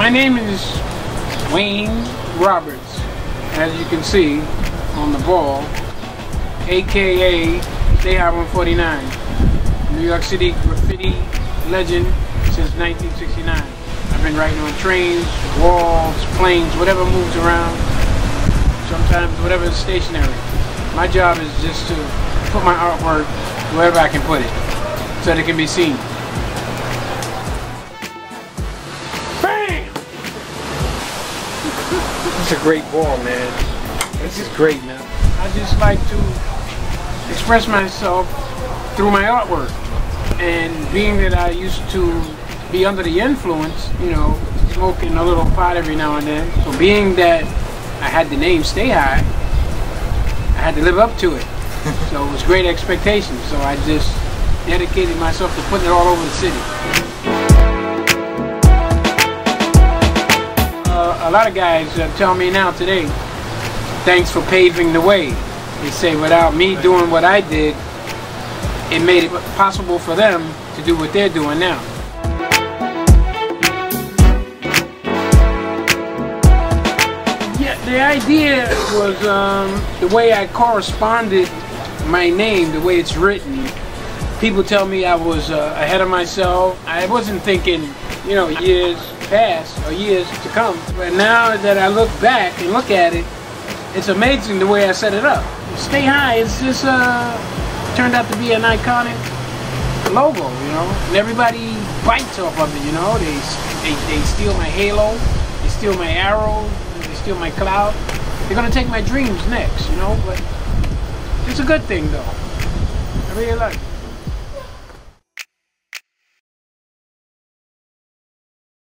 My name is Wayne Roberts, as you can see on the ball, aka Stay High 149, New York City graffiti legend since 1969. I've been writing on trains, walls, planes, whatever moves around, sometimes whatever is stationary. My job is just to put my artwork wherever I can put it so that it can be seen. It's a great ball, man. This is great, man. I just like to express myself through my artwork. And being that I used to be under the influence, you know, smoking a little pot every now and then. So being that I had the name Stay High, I had to live up to it. So it was great expectations. So I just dedicated myself to putting it all over the city. A lot of guys tell me now today, thanks for paving the way. They say without me doing what I did, it made it possible for them to do what they're doing now. Yeah, the idea was the way I corresponded my name, the way it's written. People tell me I was ahead of myself. I wasn't thinking, you know, years past or years to come. But now that I look back and look at it, it's amazing the way I set it up. Stay High, it's just turned out to be an iconic logo, you know, and everybody bites off of it, you know. They steal my halo, they steal my arrow, they steal my cloud. They're gonna take my dreams next, you know, but it's a good thing though. I really like it.